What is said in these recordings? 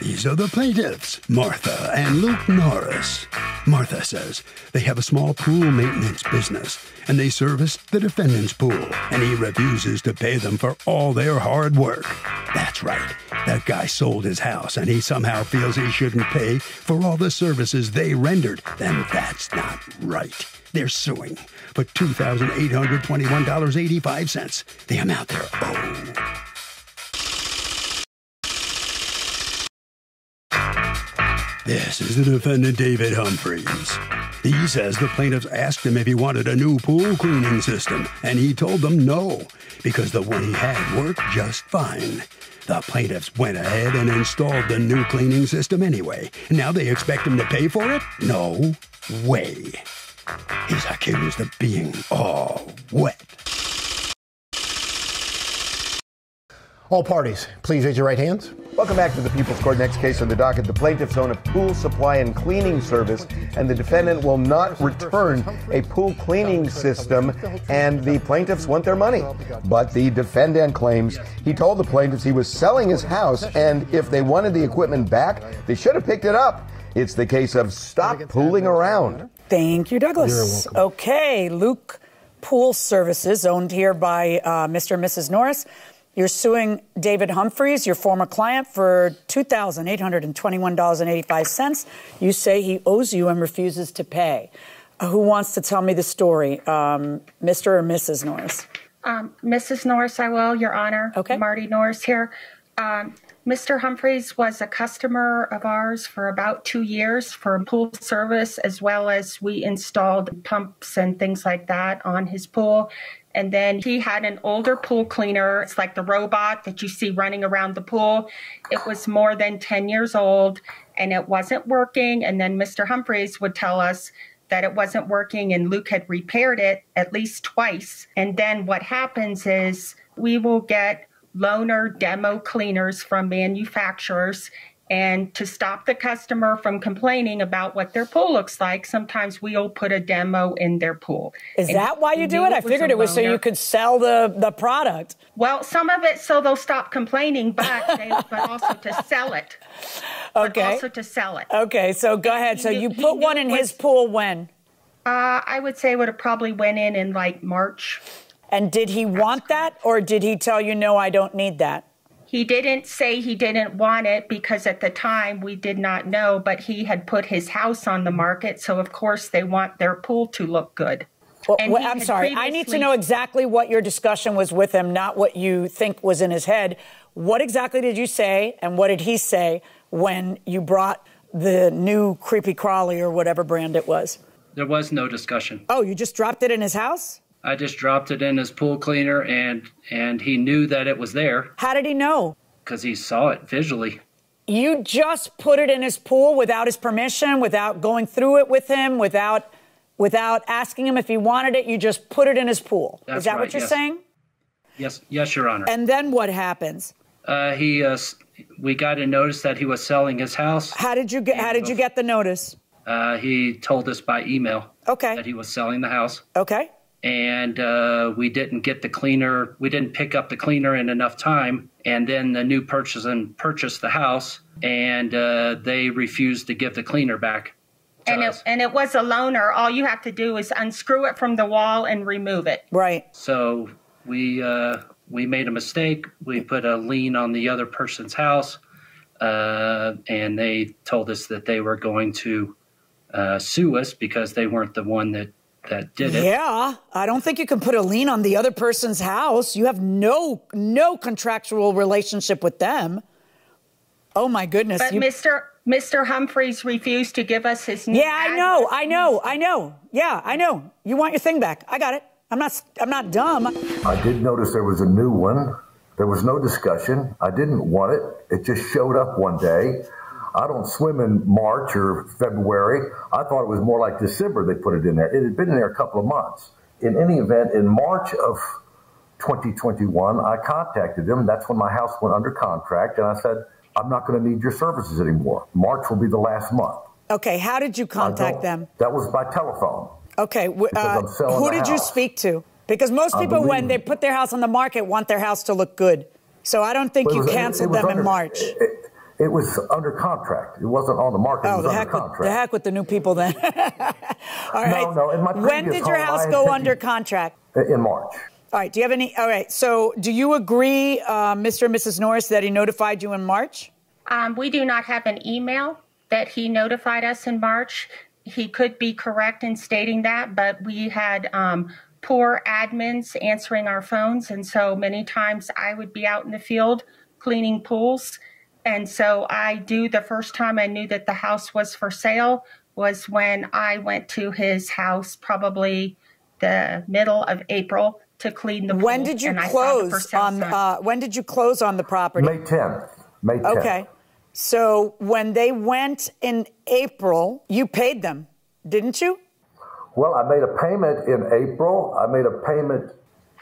These are the plaintiffs, Martha and Luke Norris. Martha says they have a small pool maintenance business, and they service the defendant's pool, and he refuses to pay them for all their hard work. That's right. That guy sold his house, and he somehow feels he shouldn't pay for all the services they rendered. Then that's not right. They're suing for $2,821.85, the amount they're owed. This is the defendant, David Humphreys. He says the plaintiffs asked him if he wanted a new pool cleaning system, and he told them no, because the one he had worked just fine. The plaintiffs went ahead and installed the new cleaning system anyway. Now they expect him to pay for it? No way. He's accused of being all wet. All parties, please raise your right hands. Welcome back to the People's Court. Next case on the docket, the plaintiffs own a pool supply and cleaning service, and the defendant will not return a pool cleaning system, and the plaintiffs want their money. But the defendant claims he told the plaintiffs he was selling his house, and if they wanted the equipment back, they should have picked it up. It's the case of stop pooling around. Thank you, Douglas. Okay, Luke Pool Services, owned here by Mr. and Mrs. Norris. You're suing David Humphreys, your former client, for $2,821.85. You say he owes you and refuses to pay. Who wants to tell me the story, Mr. or Mrs. Norris? Mrs. Norris, I will, Your Honor. Okay. Marty Norris here. Mr. Humphreys was a customer of ours for about 2 years for pool service, as well as we installed pumps and things like that on his pool. And then he had an older pool cleaner. It's like the robot that you see running around the pool. It was more than 10 years old, and it wasn't working. And then Mr. Humphreys would tell us that it wasn't working, and Luke had repaired it at least twice. And then what happens is we will get loaner demo cleaners from manufacturers, and to stop the customer from complaining about what their pool looks like, sometimes we'll put a demo in their pool. Is that why you do it? I figured it was so you could sell the product. Well, some of it so they'll stop complaining, but also to sell it. Okay. Also to sell it. Okay, so go ahead. So you put one in his pool when? I would say it would have probably went in like March. And did he want that, or did he tell you, no, I don't need that? He didn't say he didn't want it, because at the time we did not know, but he had put his house on the market. So, of course, they want their pool to look good. Well, I'm sorry. I need to know exactly what your discussion was with him, not what you think was in his head. What exactly did you say, and what did he say when you brought the new Creepy Crawly or whatever brand it was? There was no discussion. Oh, you just dropped it in his house? I just dropped it in his pool cleaner, and he knew that it was there. How did he know? Because he saw it visually. You just put it in his pool without his permission, without going through it with him, without asking him if he wanted it. You just put it in his pool. That's Is that right, what you're yes. saying? Yes. Yes, Your Honor. And then what happens? We got a notice that he was selling his house. How did you get the notice? He told us by email. Okay. That he was selling the house. Okay. And we didn't get the cleaner. We didn't pick up the cleaner in enough time. And then the new purchased the house, and they refused to give the cleaner back. And it was a loaner. All you have to do is unscrew it from the wall and remove it. Right. So we made a mistake. We put a lien on the other person's house, and they told us that they were going to sue us because they weren't the one that did it. Yeah, I don't think you can put a lien on the other person's house. You have no contractual relationship with them. Oh my goodness. But Mr. Humphreys refused to give us his new address. I know. Yeah, I know. You want your thing back. I got it. I'm not dumb. I did notice there was a new one. There was no discussion. I didn't want it. It just showed up one day. I don't swim in March or February. I thought it was more like December they put it in there. It had been in there a couple of months. In any event, in March of 2021, I contacted them. That's when my house went under contract. And I said, I'm not going to need your services anymore. March will be the last month. Okay. How did you contact them? That was by telephone. Okay. Who did you speak to? Because most people, when they put their house on the market, want their house to look good. So I don't think you canceled them in March. It was under contract. It wasn't on the market. Oh, it was under contract. The heck with the new people then. All right. No, no. When did your house go under contract? In March. All right. Do you have any? All right. So do you agree, Mr. and Mrs. Norris, that he notified you in March? We do not have an email that he notified us in March. He could be correct in stating that, but we had poor admins answering our phones. And so many times I would be out in the field cleaning pools. And so I do, the first time I knew that the house was for sale was when I went to his house probably the middle of April to clean the pool. When did you close on when did you close on the property? May 10th. May 10th. Okay. So when they went in April, you paid them, didn't you? Well, I made a payment in April. I made a payment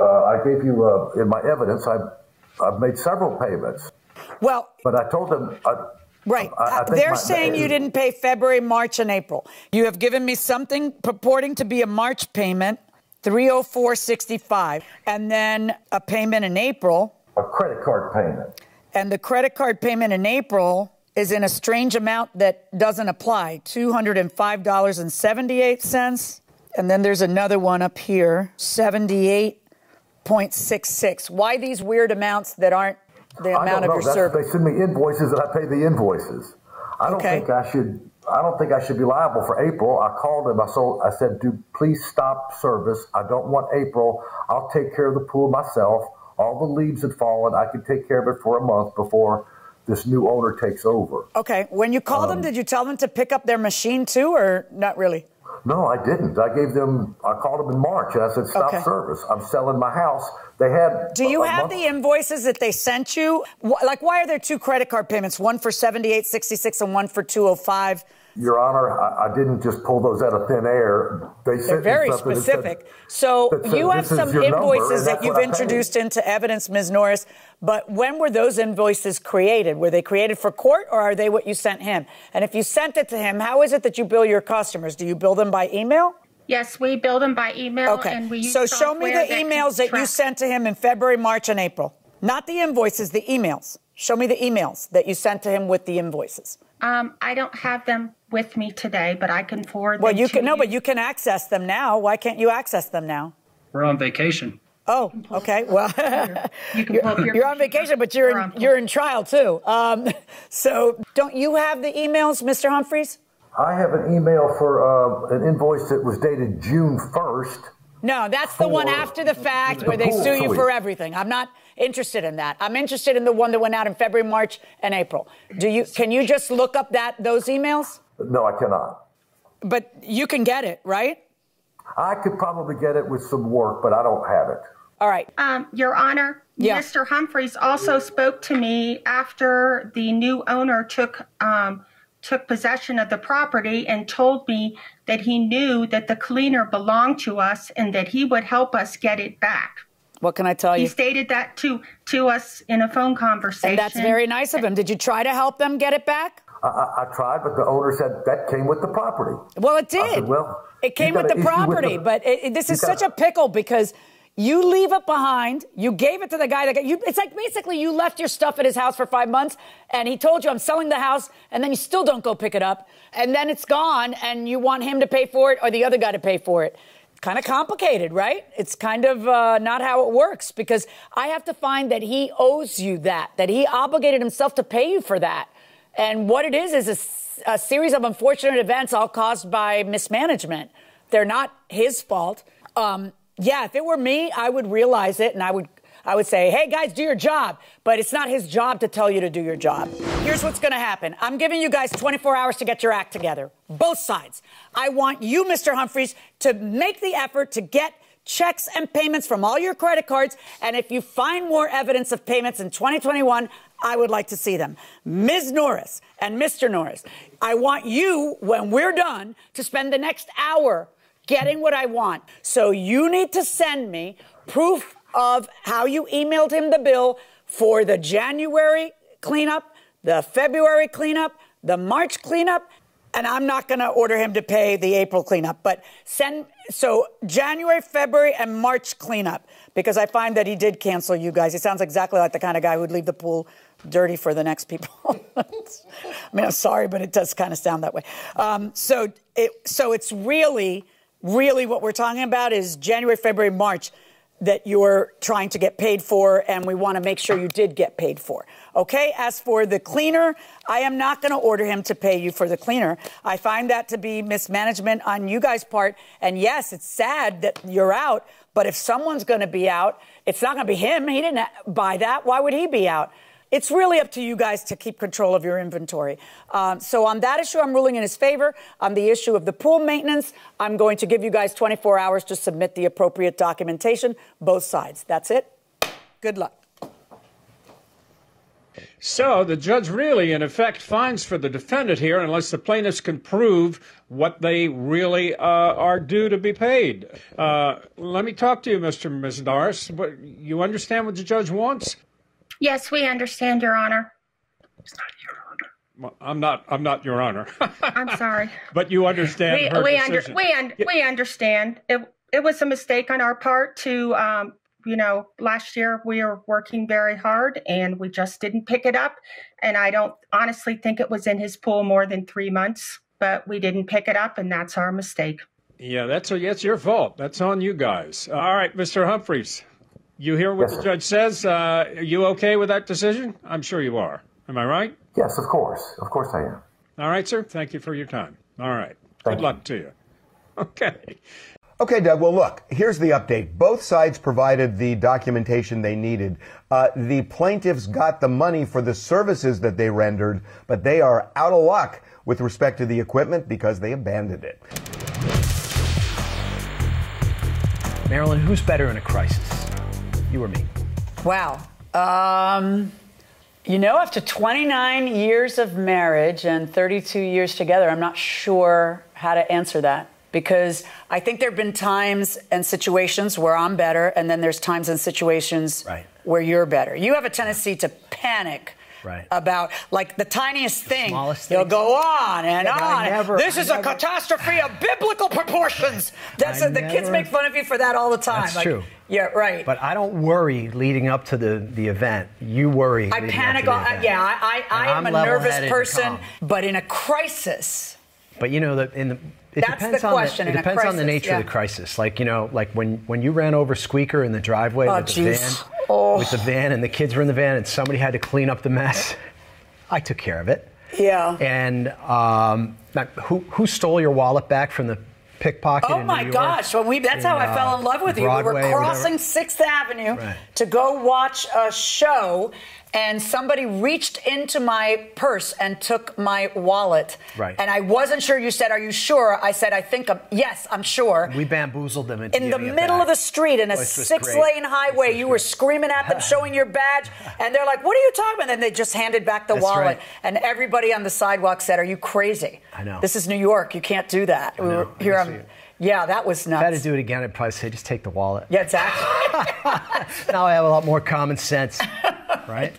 I gave you in my evidence I've made several payments. Well, but I told them. Right. They're saying you didn't pay February, March, and April. You have given me something purporting to be a March payment, $304.65, and then a payment in April. A credit card payment. And the credit card payment in April is in a strange amount that doesn't apply, $205.78. And then there's another one up here, $78.66. Why these weird amounts that aren't the amount of your service? They send me invoices and I pay the invoices. I don't think I should be liable for April. I called him. I said, "Do please stop service. I don't want April. I'll take care of the pool myself. All the leaves had fallen. I can take care of it for a month before this new owner takes over." Okay. When you called them, did you tell them to pick up their machine too, or not really? No, I didn't. I gave them. I called them in March, and I said, "Stop service. I'm selling my house." They had. Do you have the invoices that they sent you? Like, why are there two credit card payments? One for $78.66 and one for $205. Your Honor, I didn't just pull those out of thin air. They sent me something. They're very specific. So you have some invoices that you've introduced into evidence, Ms. Norris. But when were those invoices created? Were they created for court, or are they what you sent him? And if you sent it to him, how is it that you bill your customers? Do you bill them by email? Yes, we bill them by email. Okay. And we use so show me the emails that you sent to him in February, March, and April. Not the invoices, the emails. Show me the emails that you sent to him with the invoices. I don't have them with me today, but I can forward them. Well, you can. No, but you can access them now. Why can't you access them now? We're on vacation. Oh, okay. Well, you're on vacation, but you're in trial too. So don't you have the emails, Mr. Humphreys? I have an email for an invoice that was dated June 1st. No, that's the one after the fact where they sue you for everything. I'm not interested in that. I'm interested in the one that went out in February, March, and April. Can you just look up those emails? No, I cannot. But you can get it, right? I could probably get it with some work, but I don't have it. All right. Your Honor, yeah. Mr. Humphreys also spoke to me after the new owner took possession of the property and told me that he knew that the cleaner belonged to us and that he would help us get it back. What can I tell you? He stated that to us in a phone conversation. And that's very nice of him. Did you try to help them get it back? I tried, but the owner said that came with the property. Well, it did. Said, well, it came with the property, but this is such a pickle because you leave it behind. You gave it to the guy that got you. It's like basically you left your stuff at his house for 5 months and he told you, "I'm selling the house," and then you still don't go pick it up. And then it's gone and you want him to pay for it or the other guy to pay for it. Kind of complicated, right? It's kind of not how it works because I have to find that he owes you that he obligated himself to pay you for that. And what it is a series of unfortunate events all caused by mismanagement. They're not his fault. Yeah, if it were me, I would realize it and I would say, "Hey guys, do your job." But it's not his job to tell you to do your job. Here's what's going to happen. I'm giving you guys 24 hours to get your act together. Both sides. I want you, Mr. Humphreys, to make the effort to get checks and payments from all your credit cards, and if you find more evidence of payments in 2021, I would like to see them. Ms. Norris and Mr. Norris, I want you, when we're done, to spend the next hour getting what I want. So you need to send me proof of how you emailed him the bill for the January cleanup, the February cleanup, the March cleanup, And I'm not going to order him to pay the April cleanup, but send, so January, February, and March cleanup, because I find that he did cancel you guys. He sounds exactly like the kind of guy who'd leave the pool dirty for the next people. I mean, I'm sorry, but it does kind of sound that way. So it's really, really what we're talking about is January, February, March that you're trying to get paid for, and we want to make sure you did get paid for. Okay, as for the cleaner, I am not going to order him to pay you for the cleaner. I find that to be mismanagement on you guys' part. And yes, it's sad that you're out, but if someone's going to be out, it's not going to be him. He didn't buy that. Why would he be out? It's really up to you guys to keep control of your inventory. So on that issue, I'm ruling in his favor. On the issue of the pool maintenance, I'm going to give you guys 24 hours to submit the appropriate documentation, both sides. That's it. Good luck. So the judge really, in effect, fines for the defendant here unless the plaintiffs can prove what they really are due to be paid. Let me talk to you, Mr. and Ms. Norris. You understand what the judge wants? Yes, we understand, Your Honor. It's not Your Honor. Well, I'm not Your Honor. I'm sorry. But you understand we understand. It was a mistake on our part to, you know, last year we were working very hard and we just didn't pick it up. And I don't honestly think it was in his pool more than 3 months, but we didn't pick it up and that's our mistake. Yeah, that's your fault. That's on you guys. All right, Mr. Humphreys. You hear what the judge says? Are you okay with that decision? I'm sure you are. Am I right? Yes, of course. Of course I am. All right, sir. Thank you for your time. All right. Good luck to you. Okay. Okay, Doug. Well, look, here's the update. Both sides provided the documentation they needed. The plaintiffs got the money for the services that they rendered, but they are out of luck with respect to the equipment because they abandoned it. Marilyn, who's better in a crisis? You or me? Wow. You know, after 29 years of marriage and 32 years together, I'm not sure how to answer that because I think there have been times and situations where I'm better, and then there's times and situations where you're better. You have a tendency to panic about like the tiniest thing. You'll go on and on. This is a catastrophe of biblical proportions. The kids make fun of you for that all the time. That's true. Yeah, right. But I don't worry leading up to the event. You worry. I panic. I am a nervous person, but in a crisis. But you know that it depends on the nature of the crisis. Like you know, like when you ran over Squeaker in the driveway with the van, and the kids were in the van, and somebody had to clean up the mess. I took care of it. Yeah. And who stole your wallet back from the pickpocket? Oh my gosh! Well, that's how I fell in love with Broadway, you. We were crossing 6th Avenue to go watch a show. And somebody reached into my purse and took my wallet. Right. And I wasn't sure. You said, "Are you sure?" I said, "I think I'm, yes, I'm sure." We bamboozled them into in the middle of the street in a 6-lane highway. You were screaming at them, showing your badge, and they're like, "What are you talking about?" And then they just handed back the wallet, and everybody on the sidewalk said, "Are you crazy?" I know. This is New York. You can't do that. We were, here I'm. Yeah, that was nuts. If I had to do it again, I'd probably say, just take the wallet. Yeah, exactly. Now I have a lot more common sense, right?